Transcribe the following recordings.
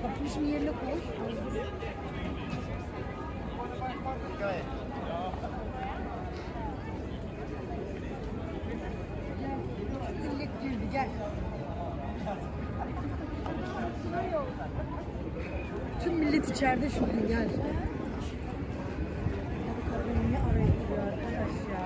Please me a look. Go ahead. Tüm millet içeride şu gün geldi. Ne arayıyor arkadaş ya?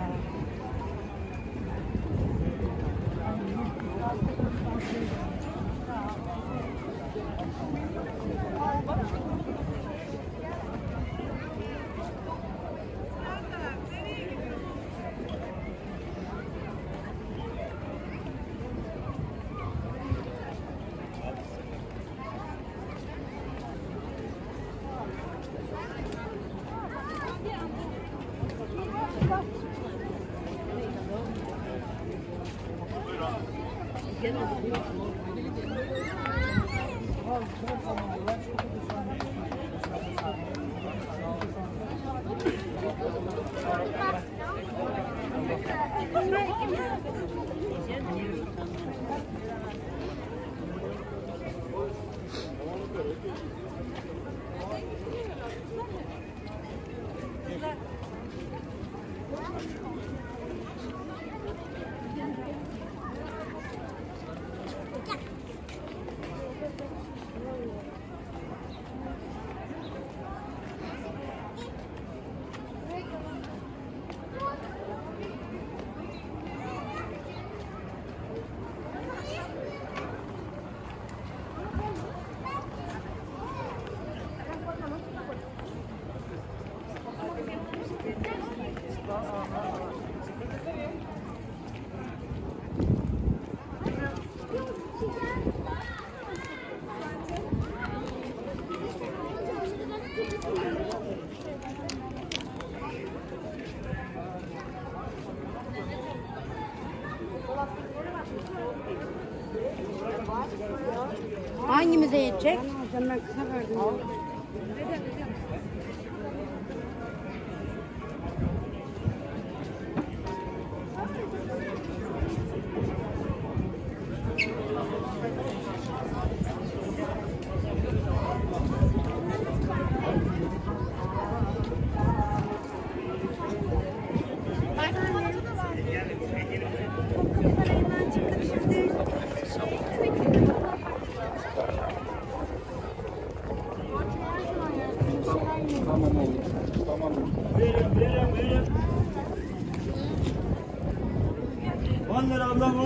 Hangimize yetecek? Ben kısa verdim.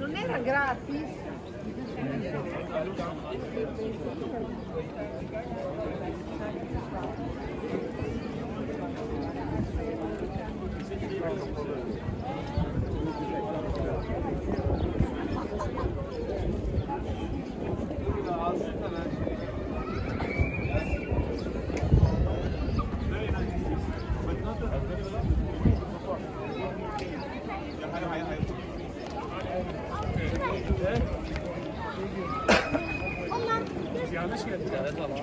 Non era gratis. Thank you.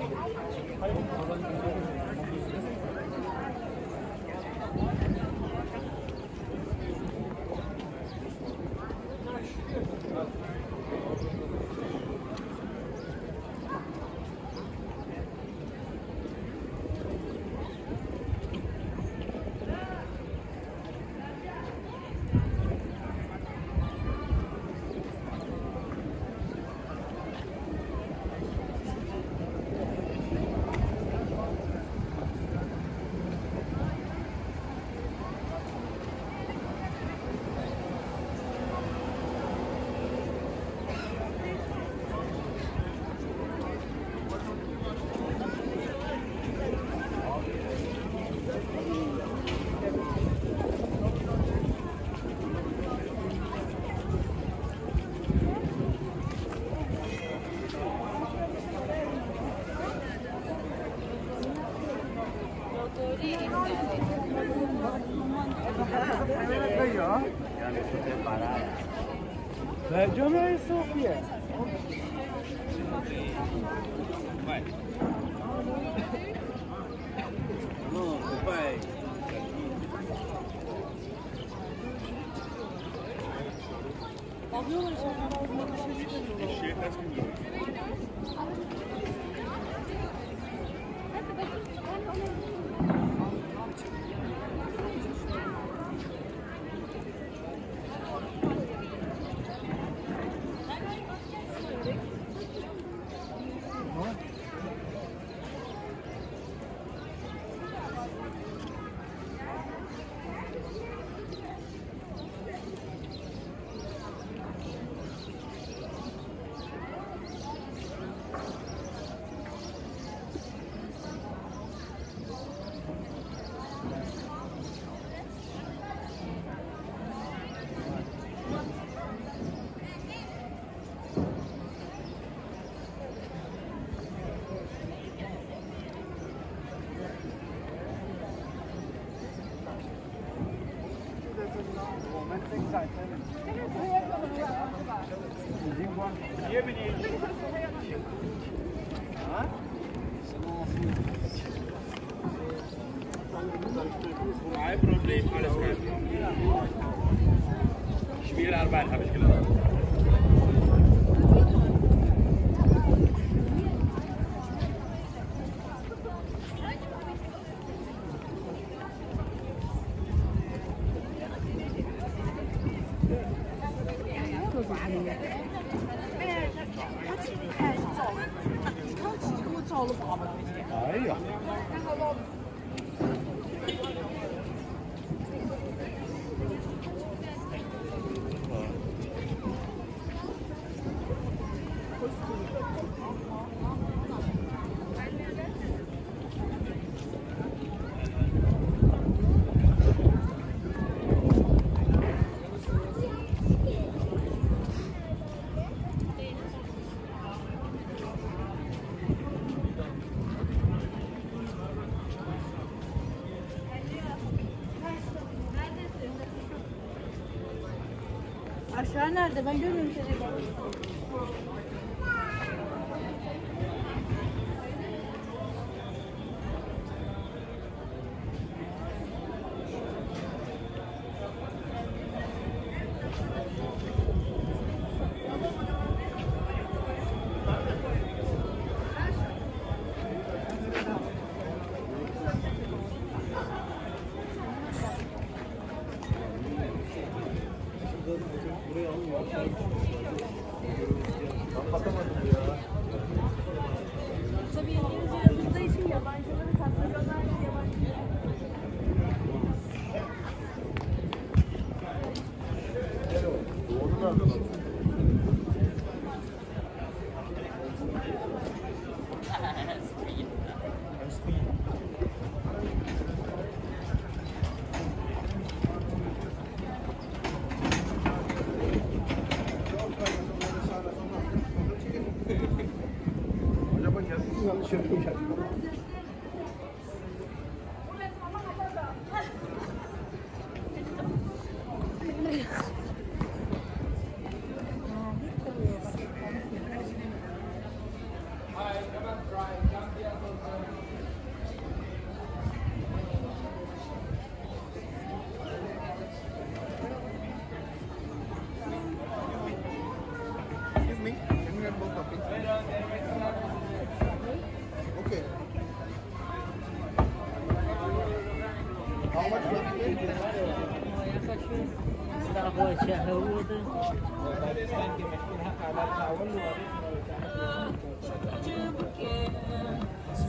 Джамия София. Ну, давай. Schmierarbeit habe ich gelernt. Aşağı nerede? Ben görmüyorum seni.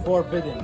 Forbidden.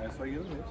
That's why you do it.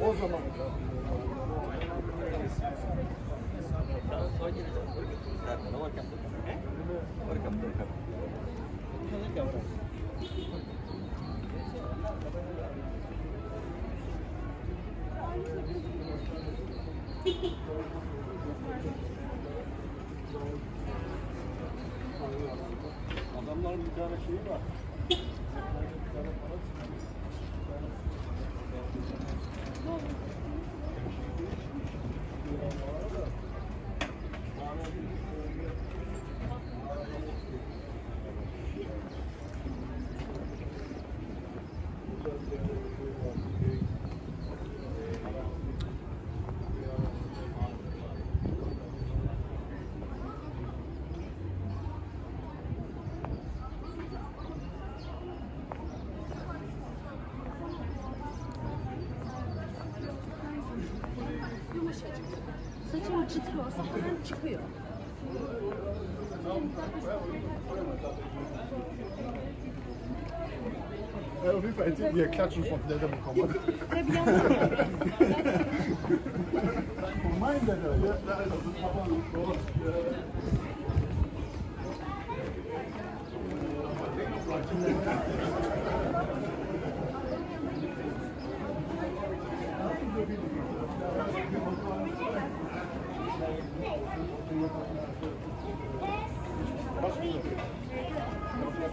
O zaman adamların bir tane şeyi var. Çıtır olsa hemen çıkıyor. Auf jeden Fall hätten wir Klatschen von Blätter bekommen. Mein Blätter, ja, das ist aber ein Sport.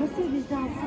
Nasıl vicdansız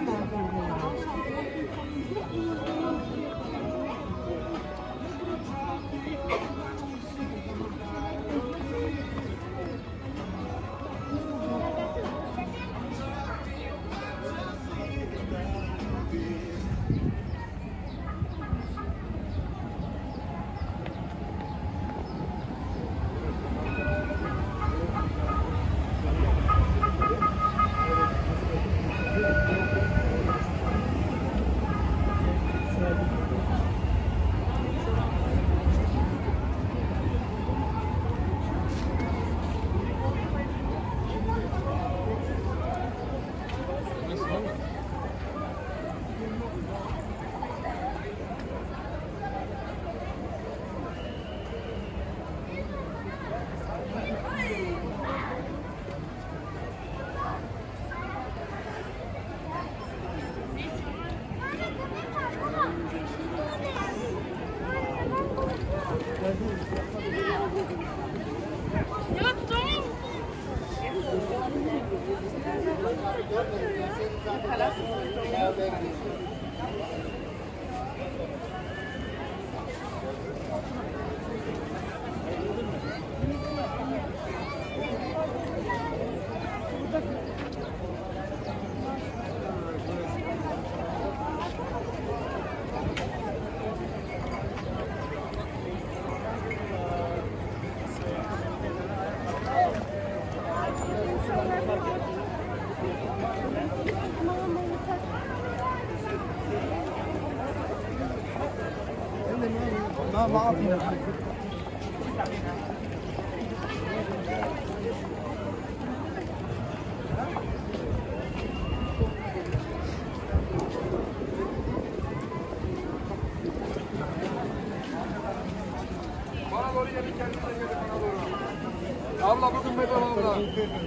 Abla bugün bedava abla.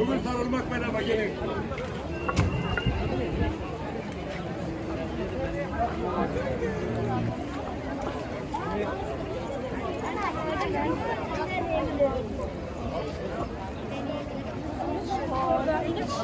Bugün sarılmak bedava gelin.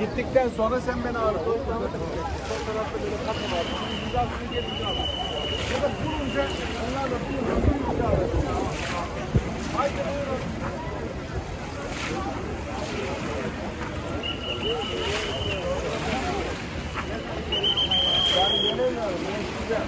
gittikten sonra sen beni ağır tut. Sol tarafta böyle katma var. Güzel bir gelişme var. Ya da bulunca onlar da bulunca ağır. Haydi buyurun. Yani gelemiyorum. Ben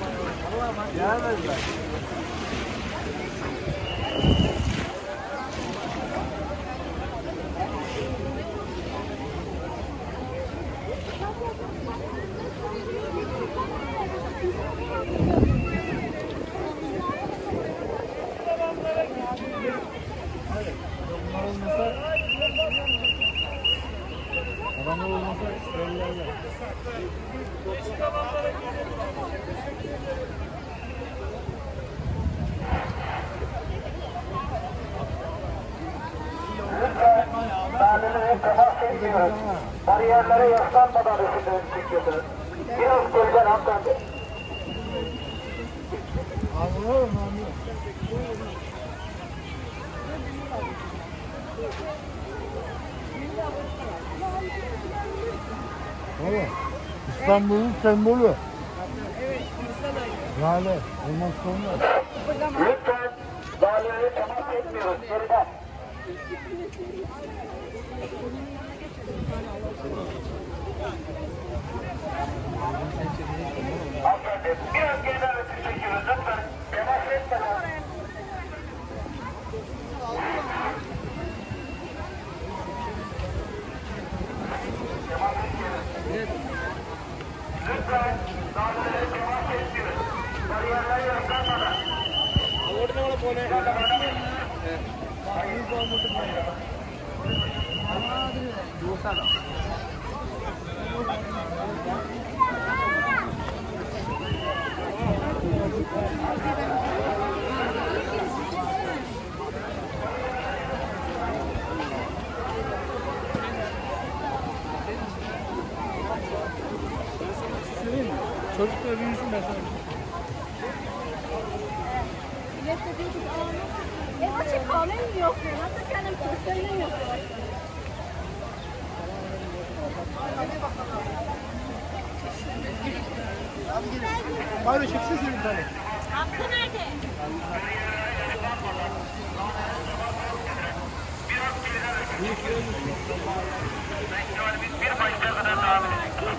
size gelmezler. Bariyerlere yaslanmadan resimlerini çekiyorsunuz. Biraz geriden hanımefendi. Anlıyorum, anlıyorum. Evet, İstanbul'un sembolü. Evet, İstanbul'un. Lale, olmaz sonra. Lütfen Lale'ye temas etmiyoruz, geriden. Biraz geriden resim çekiyoruz. Lütfen temas etmeden. Temas etmiyoruz. Lütfen dağlarına temas etmiyoruz. Bariyerler yaslanmadan. Çocuklar yürüyüşün ben sana bir şey. Evacı kahvenin yok ya. Nasıl kendim çocuklarının yok ya. Hadi bakalım. Hayır, çeksiniz bir tane. Hamza nerede? Bir başta kadar devam edelim.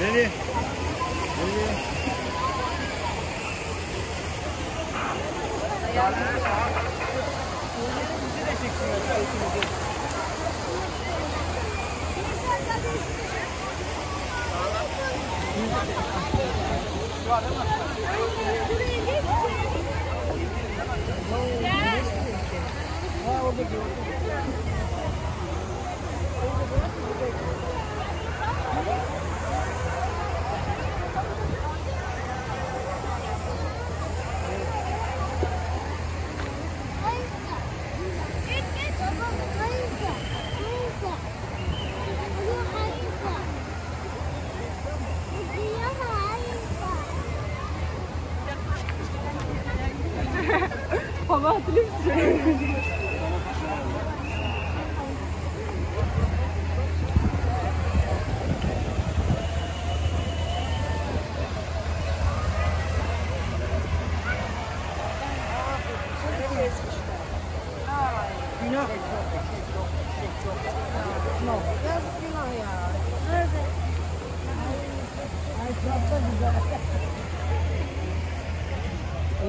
Ready? Hava atılıyor musun?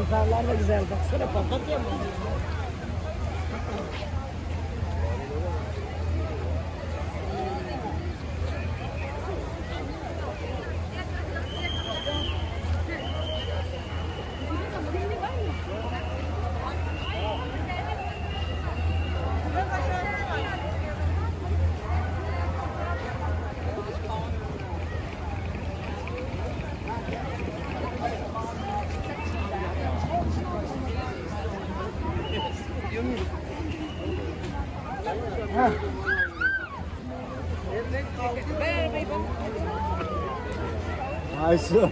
Yukarılar da güzel, baksana papatya mı? Awesome.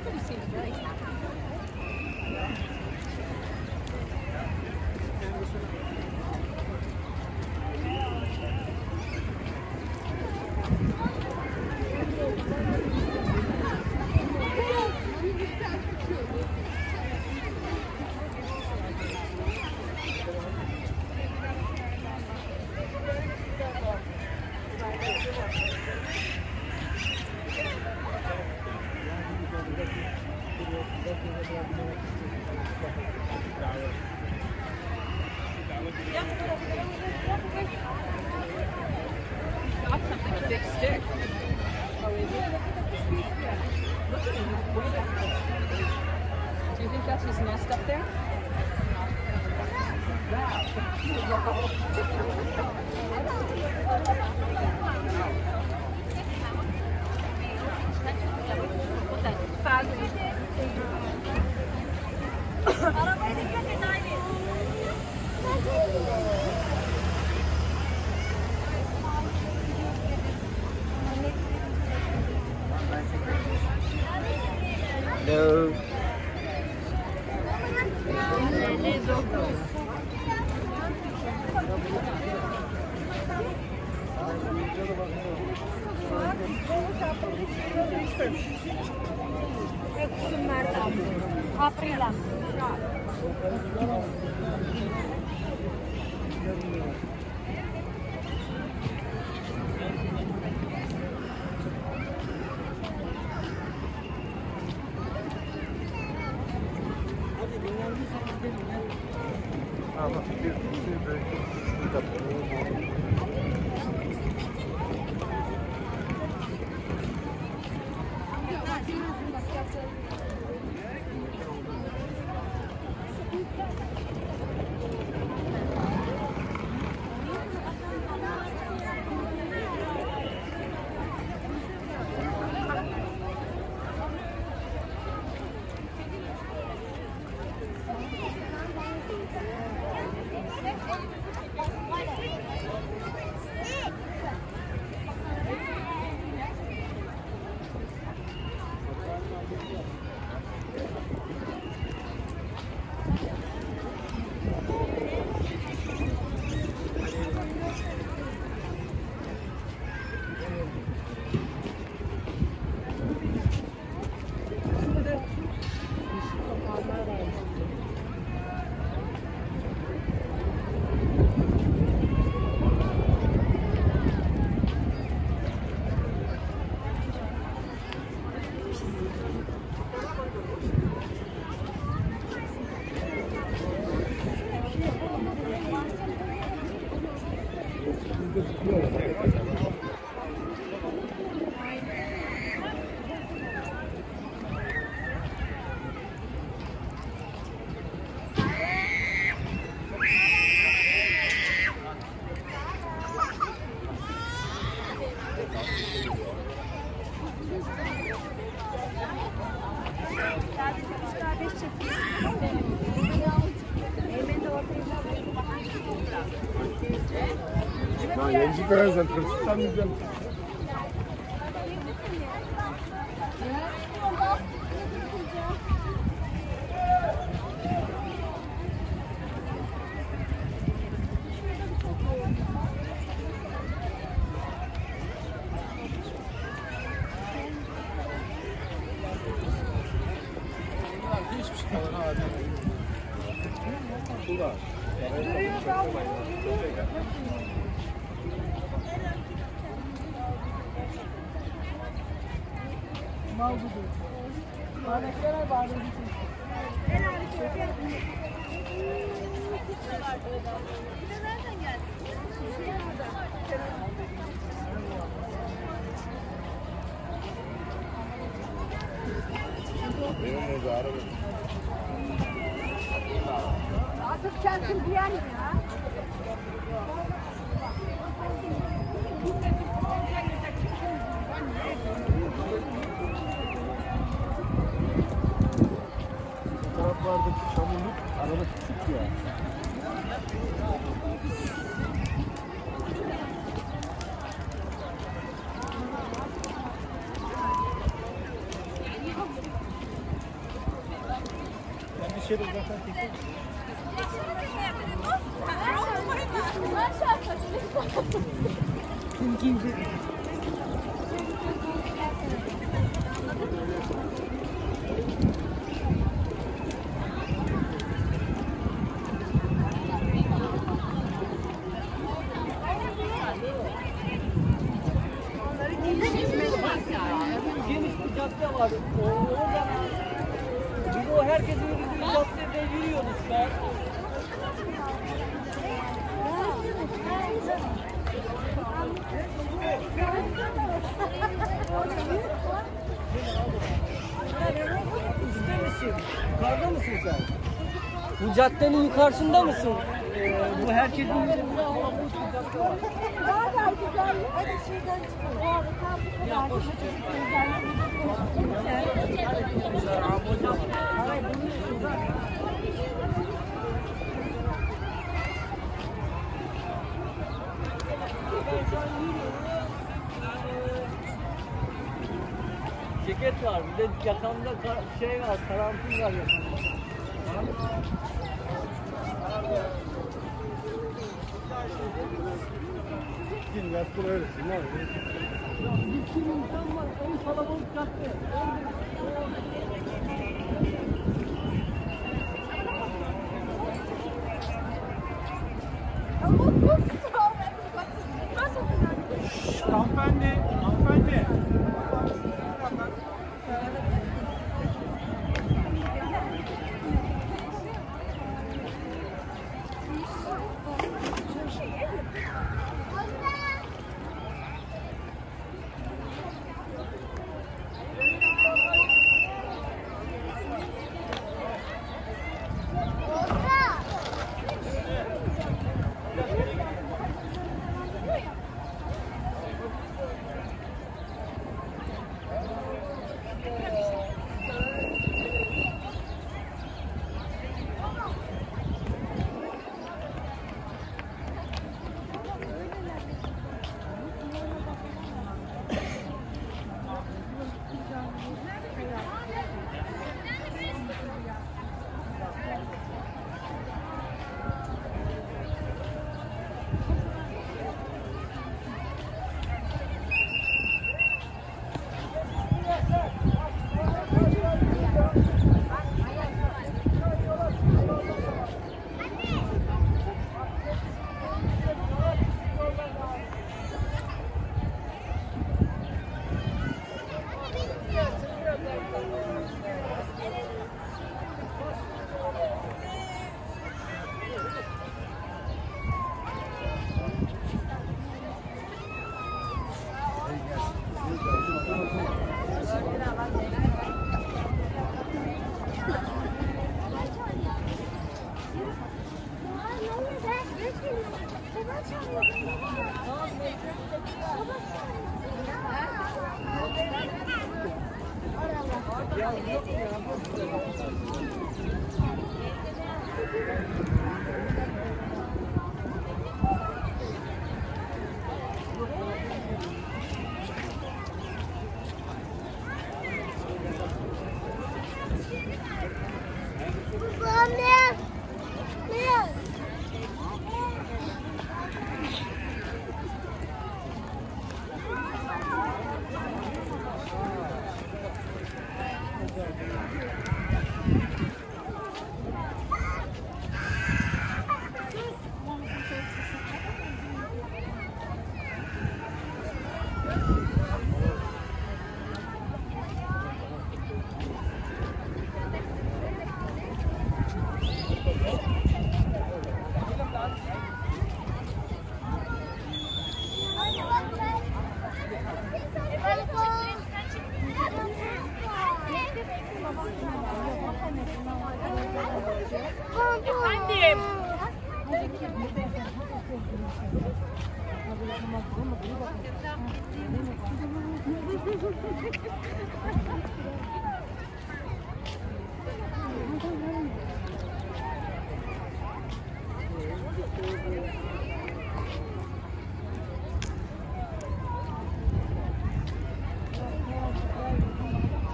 Everybody seems very happy. Got something, a big stick. Oh, is it? Look at him, way back there. Do you think that's his nest up there? No. Present for some reason. Yukarıda mısın sen? Bu caddenin yukarısında mısın? Bu herkesin... Ceket var, bir de yakamda şey var, karanfil var yakamda. Gitsinler, buraya gitsinler. Bir sürü insan var, en kalabalık cadde. Şşşş, hanımefendi, hanımefendi.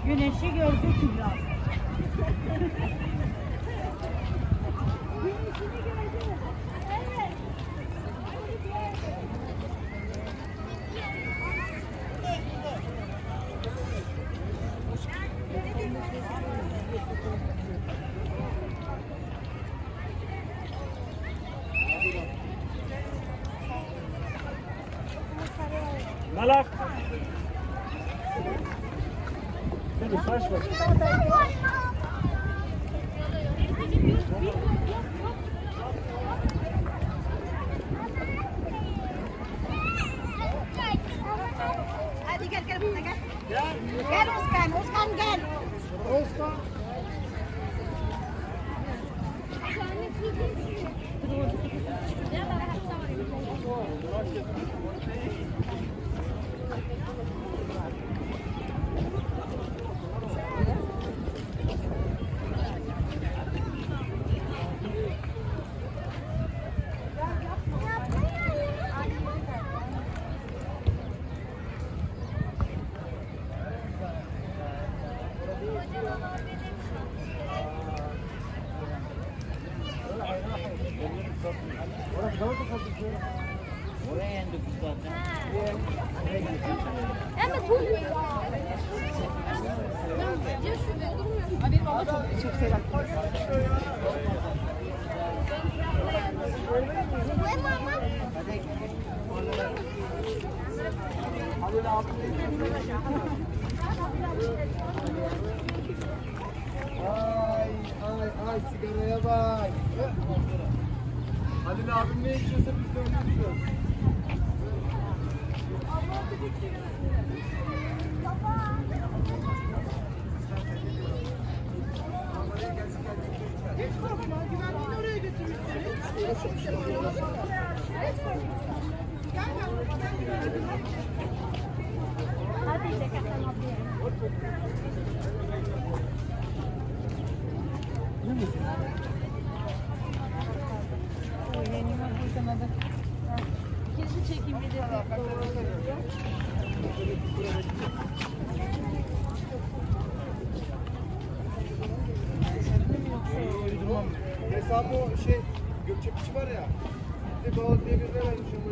Güneşi gördük biraz. Malak. Hadi saç bak. Hadi gel gel buraya gel. Gel Özkan, Özkan gel. Özkan. Gökçepiçi var ya, bir de bağlı devirde vermişim.